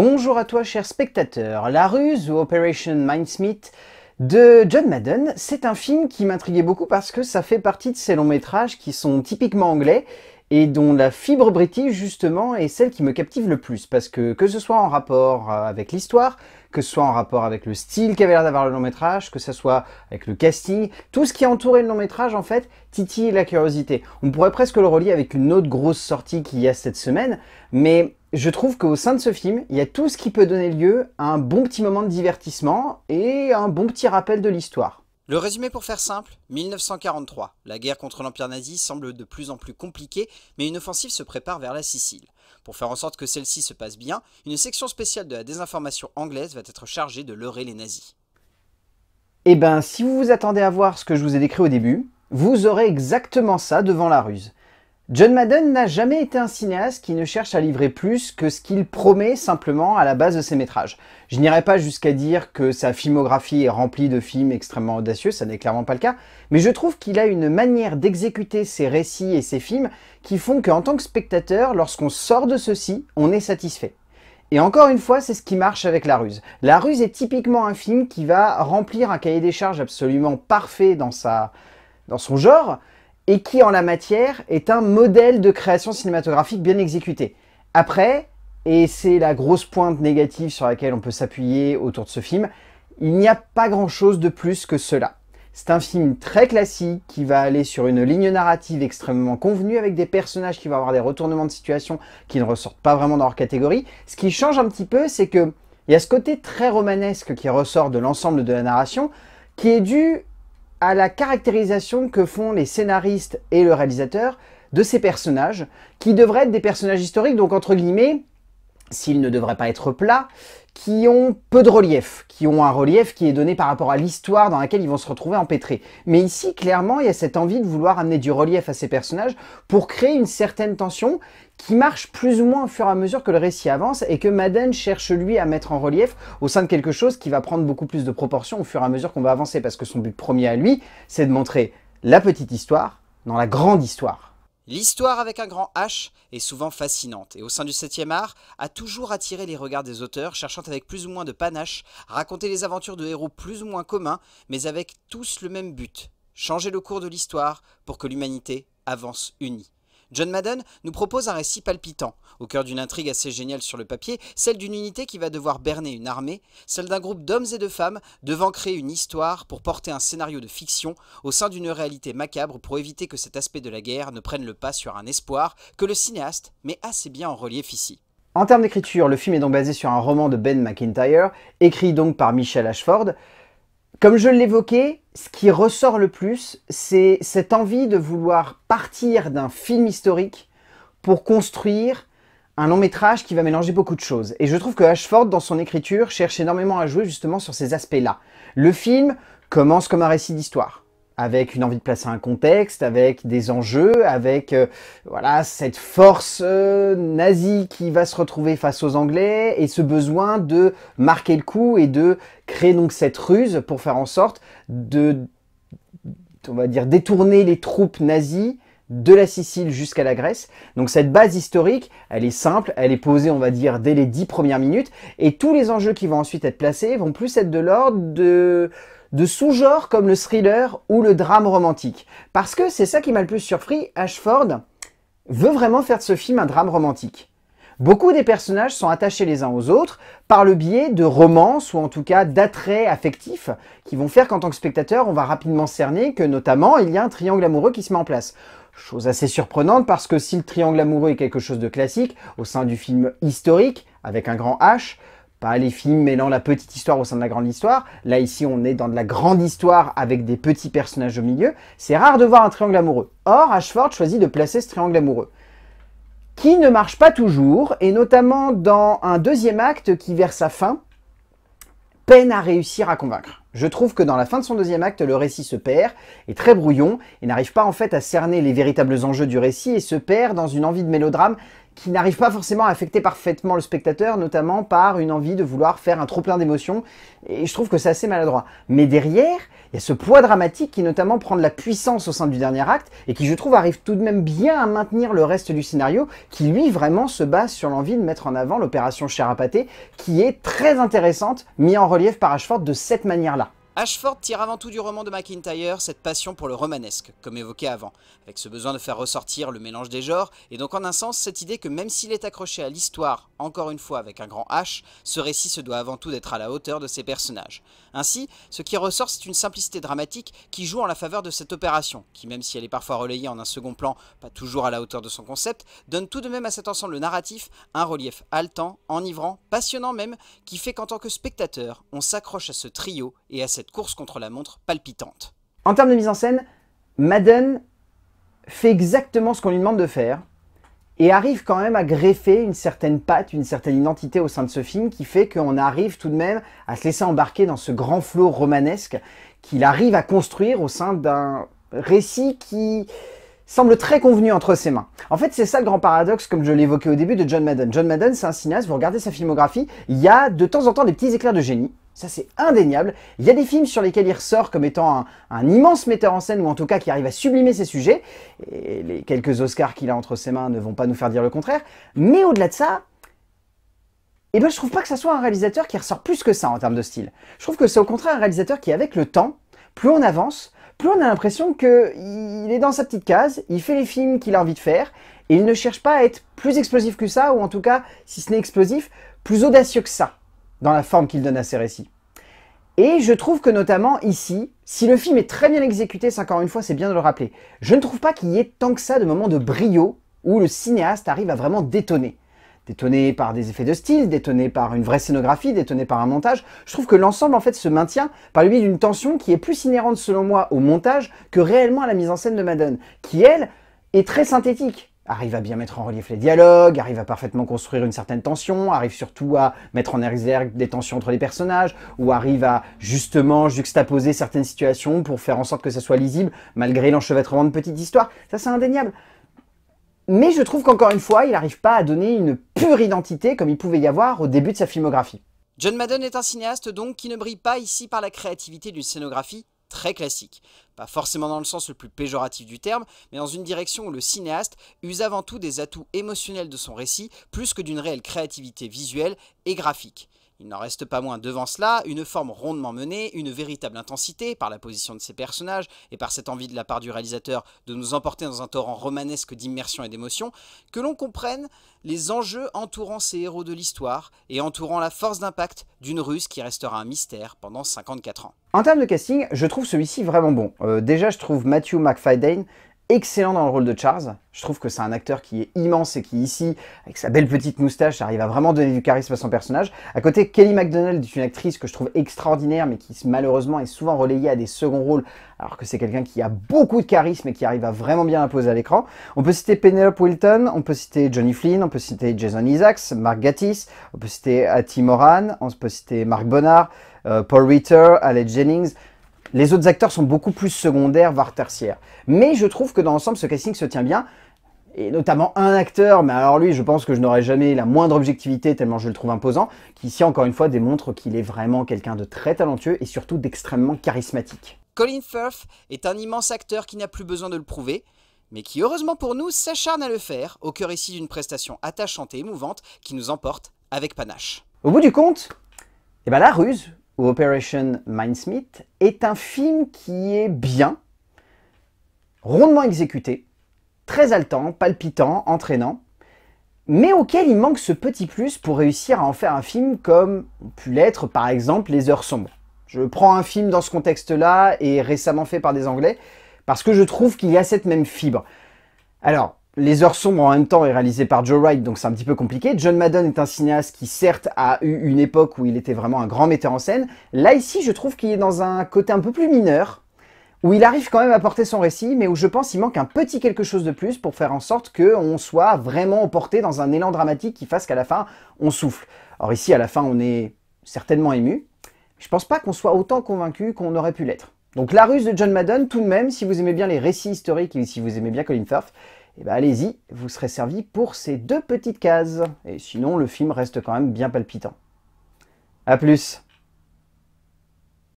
Bonjour à toi, cher spectateur. La ruse, ou Operation Mincemeat, de John Madden, c'est un film qui m'intriguait beaucoup parce que ça fait partie de ces longs métrages qui sont typiquement anglais et dont la fibre british, justement, est celle qui me captive le plus. Parce que ce soit en rapport avec l'histoire, que ce soit en rapport avec le style qu'avait l'air d'avoir le long métrage, que ce soit avec le casting, tout ce qui entourait le long métrage, en fait, titille la curiosité. On pourrait presque le relier avec une autre grosse sortie qu'il y a cette semaine, mais je trouve qu'au sein de ce film, il y a tout ce qui peut donner lieu à un bon petit moment de divertissement et un bon petit rappel de l'histoire. Le résumé pour faire simple, 1943. La guerre contre l'Empire nazi semble de plus en plus compliquée, mais une offensive se prépare vers la Sicile. Pour faire en sorte que celle-ci se passe bien, une section spéciale de la désinformation anglaise va être chargée de leurrer les nazis. Eh ben, si vous vous attendez à voir ce que je vous ai décrit au début, vous aurez exactement ça devant La Ruse. John Madden n'a jamais été un cinéaste qui ne cherche à livrer plus que ce qu'il promet simplement à la base de ses métrages. Je n'irai pas jusqu'à dire que sa filmographie est remplie de films extrêmement audacieux, ça n'est clairement pas le cas, mais je trouve qu'il a une manière d'exécuter ses récits et ses films qui font qu'en tant que spectateur, lorsqu'on sort de ceux-ci, on est satisfait. Et encore une fois, c'est ce qui marche avec La Ruse. La Ruse est typiquement un film qui va remplir un cahier des charges absolument parfait dans son genre, et qui, en la matière, est un modèle de création cinématographique bien exécuté. Après, et c'est la grosse pointe négative sur laquelle on peut s'appuyer autour de ce film, il n'y a pas grand-chose de plus que cela. C'est un film très classique qui va aller sur une ligne narrative extrêmement convenue avec des personnages qui vont avoir des retournements de situation qui ne ressortent pas vraiment dans leur catégorie. Ce qui change un petit peu, c'est qu'il y a ce côté très romanesque qui ressort de l'ensemble de la narration, qui est dû à la caractérisation que font les scénaristes et le réalisateur de ces personnages, qui devraient être des personnages historiques, donc entre guillemets, s'ils ne devraient pas être plats, qui ont peu de relief, qui ont un relief qui est donné par rapport à l'histoire dans laquelle ils vont se retrouver empêtrés. Mais ici, clairement, il y a cette envie de vouloir amener du relief à ces personnages pour créer une certaine tension qui marche plus ou moins au fur et à mesure que le récit avance et que Madden cherche, lui, à mettre en relief au sein de quelque chose qui va prendre beaucoup plus de proportions au fur et à mesure qu'on va avancer, parce que son but premier à lui, c'est de montrer la petite histoire dans la grande histoire. L'histoire avec un grand H est souvent fascinante et au sein du 7e art a toujours attiré les regards des auteurs cherchant avec plus ou moins de panache à raconter les aventures de héros plus ou moins communs mais avec tous le même but, changer le cours de l'histoire pour que l'humanité avance unie. John Madden nous propose un récit palpitant, au cœur d'une intrigue assez géniale sur le papier, celle d'une unité qui va devoir berner une armée, celle d'un groupe d'hommes et de femmes devant créer une histoire pour porter un scénario de fiction au sein d'une réalité macabre pour éviter que cet aspect de la guerre ne prenne le pas sur un espoir que le cinéaste met assez bien en relief ici. En termes d'écriture, le film est donc basé sur un roman de Ben Macintyre, écrit donc par Michelle Ashford. Comme je l'évoquais, ce qui ressort le plus, c'est cette envie de vouloir partir d'un film historique pour construire un long métrage qui va mélanger beaucoup de choses. Et je trouve que Ashford, dans son écriture, cherche énormément à jouer justement sur ces aspects-là. Le film commence comme un récit d'histoire, avec une envie de placer un contexte, avec des enjeux, avec voilà, cette force nazie qui va se retrouver face aux Anglais et ce besoin de marquer le coup et de créer donc cette ruse pour faire en sorte de, on va dire, détourner les troupes nazies de la Sicile jusqu'à la Grèce. Donc cette base historique, elle est simple, elle est posée, on va dire, dès les 10 premières minutes et tous les enjeux qui vont ensuite être placés vont plus être de l'ordre de sous-genres comme le thriller ou le drame romantique. Parce que c'est ça qui m'a le plus surpris, Ashford veut vraiment faire de ce film un drame romantique. Beaucoup des personnages sont attachés les uns aux autres par le biais de romances ou en tout cas d'attraits affectifs qui vont faire qu'en tant que spectateur, on va rapidement cerner que notamment il y a un triangle amoureux qui se met en place. Chose assez surprenante parce que si le triangle amoureux est quelque chose de classique au sein du film historique avec un grand H, pas les films mêlant la petite histoire au sein de la grande histoire. Là, ici, on est dans de la grande histoire avec des petits personnages au milieu. C'est rare de voir un triangle amoureux. Or, Ashford choisit de placer ce triangle amoureux, qui ne marche pas toujours, et notamment dans un deuxième acte qui, vers sa fin, peine à réussir à convaincre. Je trouve que dans la fin de son deuxième acte, le récit se perd, est très brouillon, et n'arrive pas en fait à cerner les véritables enjeux du récit, et se perd dans une envie de mélodrame qui n'arrive pas forcément à affecter parfaitement le spectateur, notamment par une envie de vouloir faire un trop-plein d'émotions, et je trouve que c'est assez maladroit. Mais derrière, il y a ce poids dramatique qui notamment prend de la puissance au sein du dernier acte, et qui je trouve arrive tout de même bien à maintenir le reste du scénario, qui lui vraiment se base sur l'envie de mettre en avant l'opération chair à pâté, qui est très intéressante, mise en relief par Ashford de cette manière-là. Ashford tire avant tout du roman de Macintyre cette passion pour le romanesque, comme évoqué avant, avec ce besoin de faire ressortir le mélange des genres, et donc en un sens cette idée que même s'il est accroché à l'histoire, encore une fois avec un grand H, ce récit se doit avant tout d'être à la hauteur de ses personnages. Ainsi, ce qui ressort c'est une simplicité dramatique qui joue en la faveur de cette opération, qui même si elle est parfois relayée en un second plan, pas toujours à la hauteur de son concept, donne tout de même à cet ensemble narratif un relief haletant, enivrant, passionnant même, qui fait qu'en tant que spectateur, on s'accroche à ce trio et à cette course contre la montre palpitante. En termes de mise en scène, Madden fait exactement ce qu'on lui demande de faire et arrive quand même à greffer une certaine patte, une certaine identité au sein de ce film qui fait qu'on arrive tout de même à se laisser embarquer dans ce grand flot romanesque qu'il arrive à construire au sein d'un récit qui semble très convenu entre ses mains. En fait, c'est ça le grand paradoxe, comme je l'évoquais au début, de John Madden. John Madden, c'est un cinéaste, vous regardez sa filmographie, il y a de temps en temps des petits éclairs de génie, ça c'est indéniable. Il y a des films sur lesquels il ressort comme étant un immense metteur en scène, ou en tout cas qui arrive à sublimer ses sujets, et les quelques Oscars qu'il a entre ses mains ne vont pas nous faire dire le contraire, mais au-delà de ça, eh ben, je trouve pas que ça soit un réalisateur qui ressort plus que ça en termes de style. Je trouve que c'est au contraire un réalisateur qui, avec le temps, plus on avance, plus on a l'impression qu'il est dans sa petite case, il fait les films qu'il a envie de faire, et il ne cherche pas à être plus explosif que ça, ou en tout cas, si ce n'est explosif, plus audacieux que ça, dans la forme qu'il donne à ses récits. Et je trouve que notamment ici, si le film est très bien exécuté, c'est encore une fois, c'est bien de le rappeler, je ne trouve pas qu'il y ait tant que ça de moments de brio où le cinéaste arrive à vraiment détonner. Détonné par des effets de style, détonné par une vraie scénographie, détonné par un montage. Je trouve que l'ensemble en fait se maintient par le biais d'une tension qui est plus inhérente selon moi au montage que réellement à la mise en scène de Madden, qui elle est très synthétique. Arrive à bien mettre en relief les dialogues, arrive à parfaitement construire une certaine tension, arrive surtout à mettre en exergue des tensions entre les personnages, ou arrive à justement juxtaposer certaines situations pour faire en sorte que ça soit lisible malgré l'enchevêtrement de petites histoires. Ça c'est indéniable. Mais je trouve qu'encore une fois, il n'arrive pas à donner une pure identité comme il pouvait y avoir au début de sa filmographie. John Madden est un cinéaste donc qui ne brille pas ici par la créativité d'une scénographie très classique. Pas forcément dans le sens le plus péjoratif du terme, mais dans une direction où le cinéaste use avant tout des atouts émotionnels de son récit plus que d'une réelle créativité visuelle et graphique. Il n'en reste pas moins devant cela, une forme rondement menée, une véritable intensité par la position de ses personnages et par cette envie de la part du réalisateur de nous emporter dans un torrent romanesque d'immersion et d'émotion, que l'on comprenne les enjeux entourant ces héros de l'histoire et entourant la force d'impact d'une ruse qui restera un mystère pendant 54 ans. En termes de casting, je trouve celui-ci vraiment bon. Déjà, je trouve Matthew Macfadyen excellent dans le rôle de Charles. Je trouve que c'est un acteur qui est immense et qui ici, avec sa belle petite moustache, arrive à vraiment donner du charisme à son personnage. À côté, Kelly Macdonald est une actrice que je trouve extraordinaire, mais qui malheureusement est souvent relayée à des seconds rôles, alors que c'est quelqu'un qui a beaucoup de charisme et qui arrive à vraiment bien imposer à l'écran. On peut citer Penelope Wilton, on peut citer Johnny Flynn, on peut citer Jason Isaacs, Mark Gatiss, on peut citer Hattie Morahan, on peut citer Mark Bonnard, Paul Ritter, Alec Jennings. Les autres acteurs sont beaucoup plus secondaires, voire tertiaires. Mais je trouve que dans l'ensemble, ce casting se tient bien. Et notamment un acteur, mais alors lui, je pense que je n'aurai jamais la moindre objectivité tellement je le trouve imposant, qui ici, encore une fois, démontre qu'il est vraiment quelqu'un de très talentueux et surtout d'extrêmement charismatique. Colin Firth est un immense acteur qui n'a plus besoin de le prouver, mais qui, heureusement pour nous, s'acharne à le faire, au cœur ici d'une prestation attachante et émouvante qui nous emporte avec panache. Au bout du compte, eh ben, La Ruse, ou Operation Mincemeat, est un film qui est bien, rondement exécuté, très haletant, palpitant, entraînant, mais auquel il manque ce petit plus pour réussir à en faire un film comme ont pu l'être par exemple Les Heures Sombres. Je prends un film dans ce contexte-là et récemment fait par des Anglais parce que je trouve qu'il y a cette même fibre. Alors, Les Heures Sombres en même temps est réalisé par Joe Wright, donc c'est un petit peu compliqué. John Madden est un cinéaste qui certes a eu une époque où il était vraiment un grand metteur en scène. Là ici, je trouve qu'il est dans un côté un peu plus mineur, où il arrive quand même à porter son récit, mais où je pense qu'il manque un petit quelque chose de plus pour faire en sorte qu'on soit vraiment emporté dans un élan dramatique qui fasse qu'à la fin, on souffle. Or ici, à la fin, on est certainement ému. Je pense pas qu'on soit autant convaincu qu'on aurait pu l'être. Donc La Ruse de John Madden, tout de même, si vous aimez bien les récits historiques et si vous aimez bien Colin Firth, eh ben allez-y, vous serez servi pour ces deux petites cases. Et sinon, le film reste quand même bien palpitant. À plus!